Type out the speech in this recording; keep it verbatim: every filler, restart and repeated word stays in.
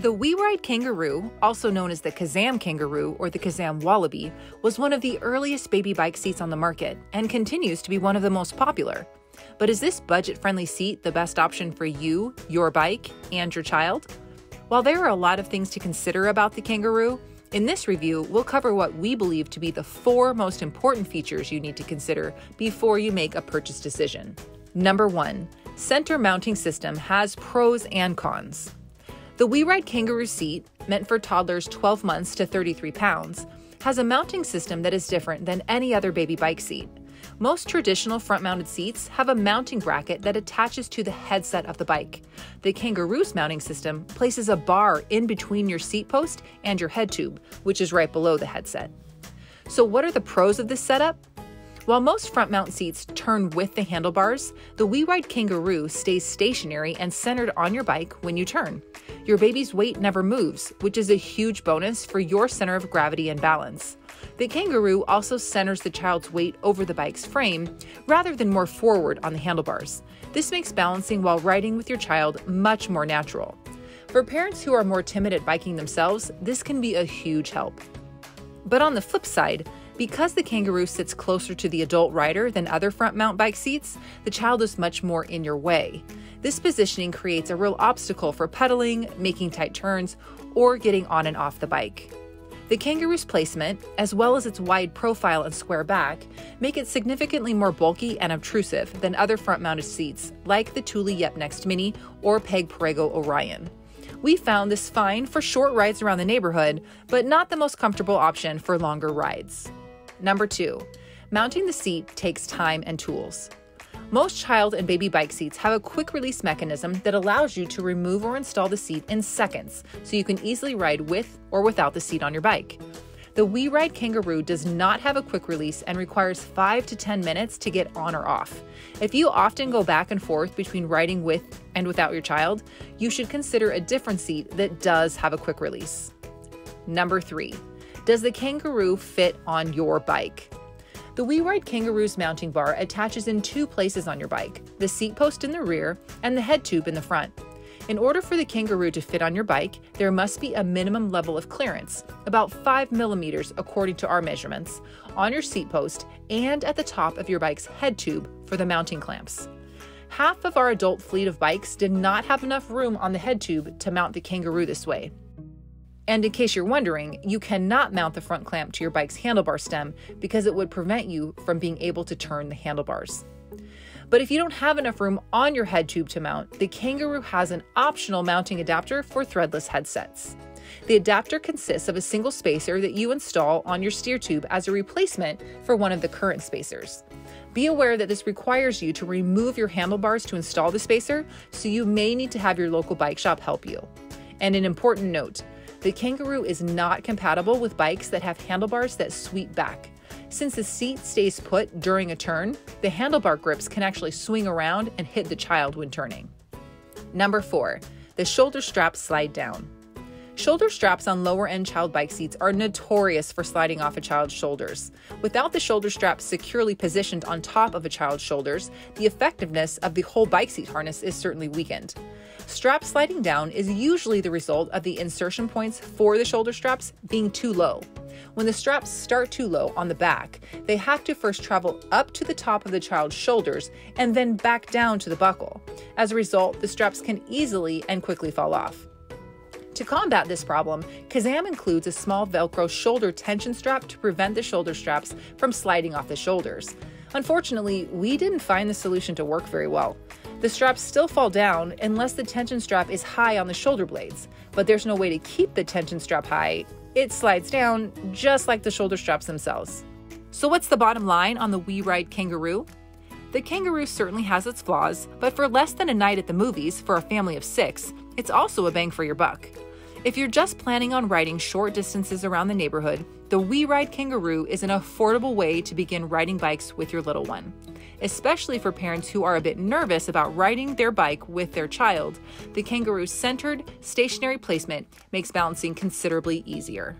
The WeeRide Kangaroo, also known as the Kazam Kangaroo or the Kazam Wallaby, was one of the earliest baby bike seats on the market and continues to be one of the most popular. But is this budget-friendly seat the best option for you, your bike, and your child? While there are a lot of things to consider about the Kangaroo, in this review, we'll cover what we believe to be the four most important features you need to consider before you make a purchase decision. Number one, center mounting system has pros and cons. The WeeRide Kangaroo seat, meant for toddlers twelve months to thirty-three pounds, has a mounting system that is different than any other baby bike seat. Most traditional front-mounted seats have a mounting bracket that attaches to the headset of the bike. The Kangaroo's mounting system places a bar in between your seat post and your head tube, which is right below the headset. So what are the pros of this setup? While most front mount seats turn with the handlebars, the WeeRide Kangaroo stays stationary and centered on your bike when you turn. Your baby's weight never moves, which is a huge bonus for your center of gravity and balance. The Kangaroo also centers the child's weight over the bike's frame, rather than more forward on the handlebars. This makes balancing while riding with your child much more natural. For parents who are more timid at biking themselves, this can be a huge help. But on the flip side, because the Kangaroo sits closer to the adult rider than other front mount bike seats, the child is much more in your way. This positioning creates a real obstacle for pedaling, making tight turns, or getting on and off the bike. The Kangaroo's placement, as well as its wide profile and square back, make it significantly more bulky and obtrusive than other front mounted seats like the Thule Yepp Next Mini or Peg Perego Orion. We found this fine for short rides around the neighborhood, but not the most comfortable option for longer rides. Number two, mounting the seat takes time and tools. Most child and baby bike seats have a quick release mechanism that allows you to remove or install the seat in seconds, so you can easily ride with or without the seat on your bike. The WeeRide Kangaroo does not have a quick release and requires five to ten minutes to get on or off. If you often go back and forth between riding with and without your child, you should consider a different seat that does have a quick release. Number three. Does the Kangaroo fit on your bike? The WeeRide Kangaroo's mounting bar attaches in two places on your bike, the seat post in the rear and the head tube in the front. In order for the Kangaroo to fit on your bike, there must be a minimum level of clearance, about five millimeters according to our measurements, on your seat post and at the top of your bike's head tube for the mounting clamps. Half of our adult fleet of bikes did not have enough room on the head tube to mount the Kangaroo this way. And in case you're wondering, you cannot mount the front clamp to your bike's handlebar stem because it would prevent you from being able to turn the handlebars. But if you don't have enough room on your head tube to mount, the Kangaroo has an optional mounting adapter for threadless headsets. The adapter consists of a single spacer that you install on your steer tube as a replacement for one of the current spacers. Be aware that this requires you to remove your handlebars to install the spacer, so you may need to have your local bike shop help you. And an important note, the Kangaroo is not compatible with bikes that have handlebars that sweep back. Since the seat stays put during a turn, the handlebar grips can actually swing around and hit the child when turning. Number four, the shoulder straps slide down. Shoulder straps on lower-end child bike seats are notorious for sliding off a child's shoulders. Without the shoulder straps securely positioned on top of a child's shoulders, the effectiveness of the whole bike seat harness is certainly weakened. Strap sliding down is usually the result of the insertion points for the shoulder straps being too low. When the straps start too low on the back, they have to first travel up to the top of the child's shoulders and then back down to the buckle. As a result, the straps can easily and quickly fall off. To combat this problem, Kazam includes a small Velcro shoulder tension strap to prevent the shoulder straps from sliding off the shoulders. Unfortunately, we didn't find the solution to work very well. The straps still fall down unless the tension strap is high on the shoulder blades, but there's no way to keep the tension strap high. It slides down just like the shoulder straps themselves. So what's the bottom line on the WeeRide Kangaroo? The Kangaroo certainly has its flaws, but for less than a night at the movies for a family of six, it's also a bang for your buck. If you're just planning on riding short distances around the neighborhood, the WeeRide Kangaroo is an affordable way to begin riding bikes with your little one. Especially for parents who are a bit nervous about riding their bike with their child, the Kangaroo's centered, stationary placement makes balancing considerably easier.